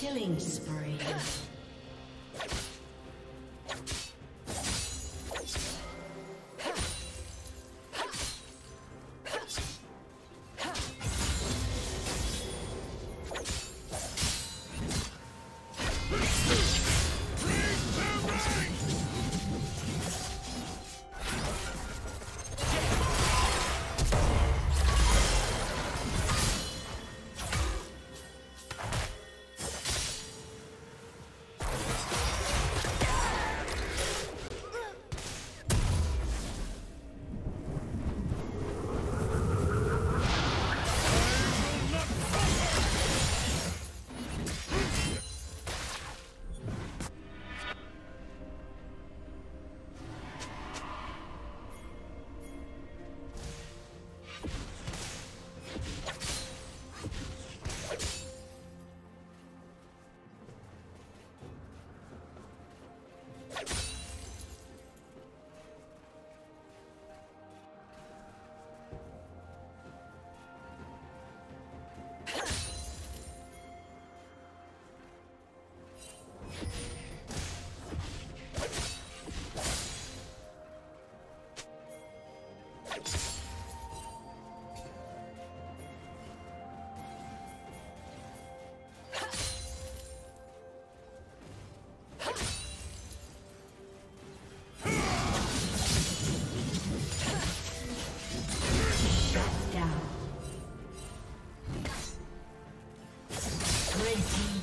Killing spree.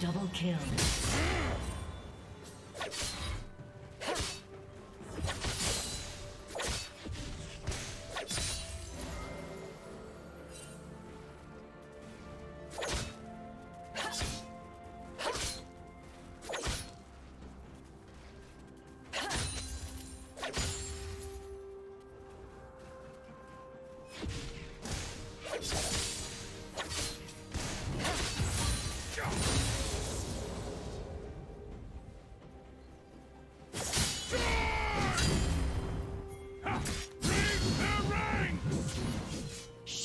Double kill.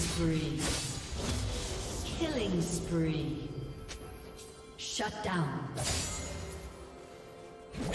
spree. Killing spree. Shut down. Killing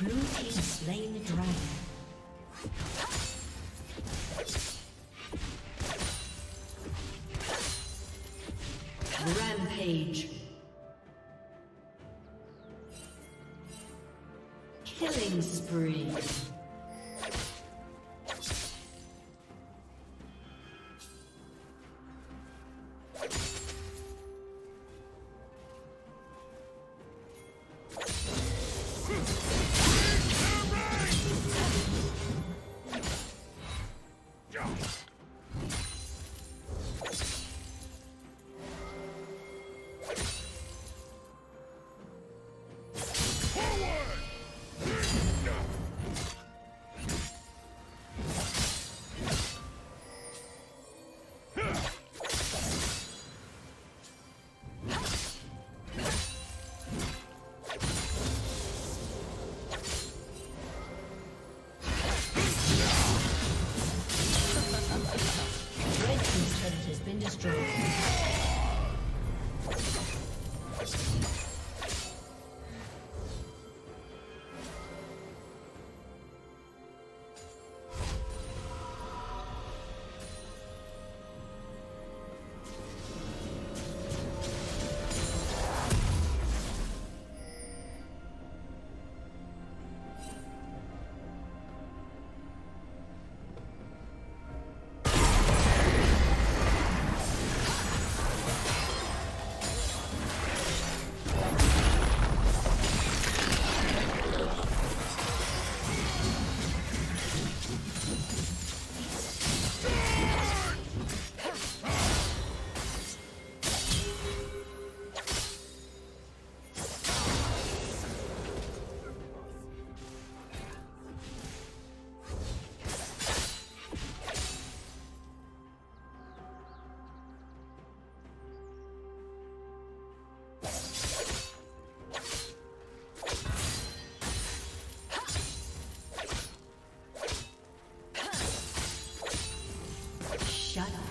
Blue team slain the dragon. Rampage. Killing spree.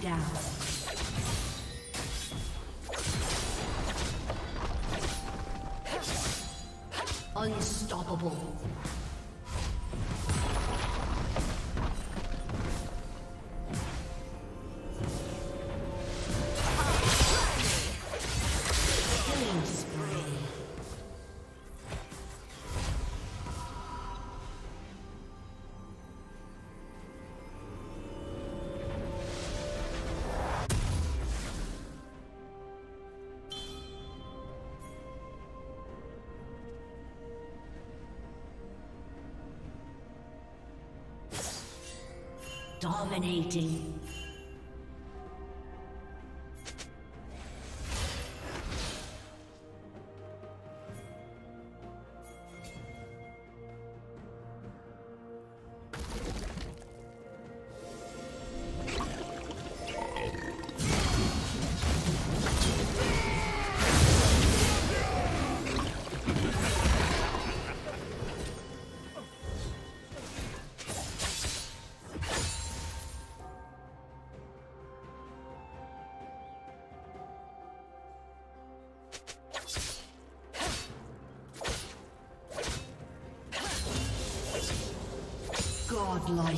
down. Unstoppable. Dominating. Godlike.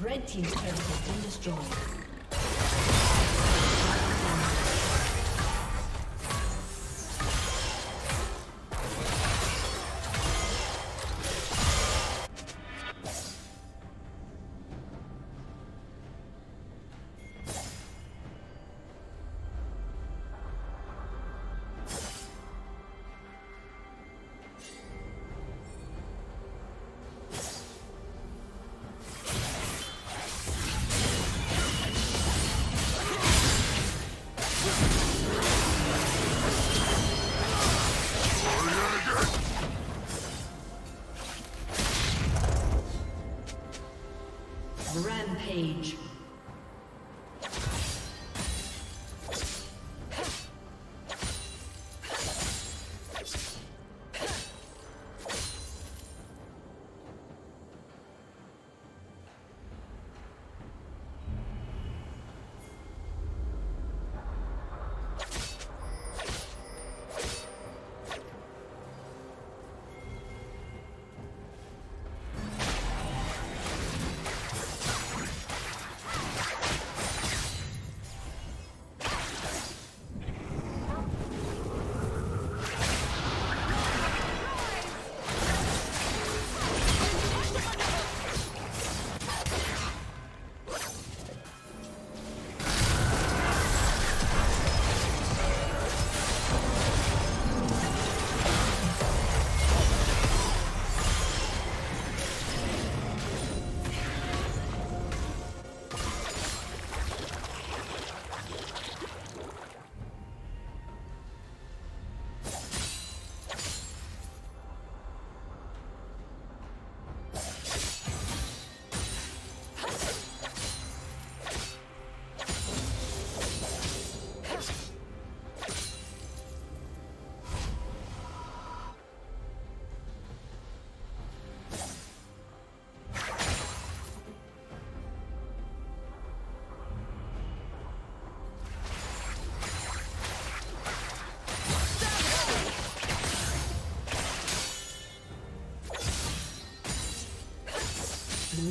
Red team's turret has been destroyed. Rampage. Blue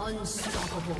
Unstoppable.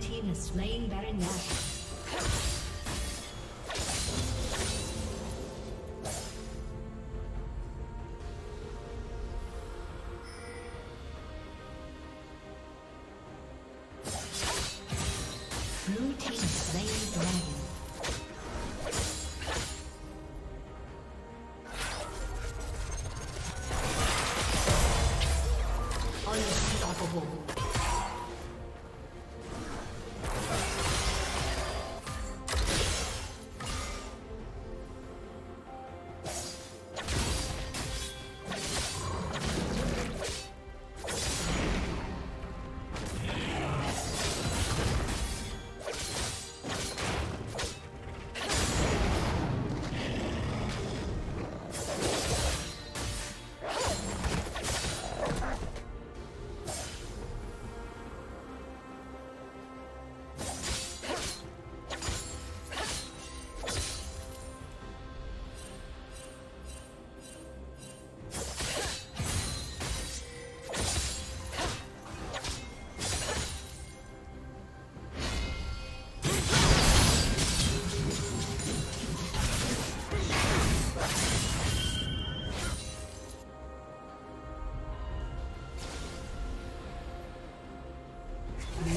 team has slain Baron Nashor.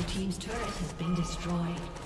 Team's turret has been destroyed.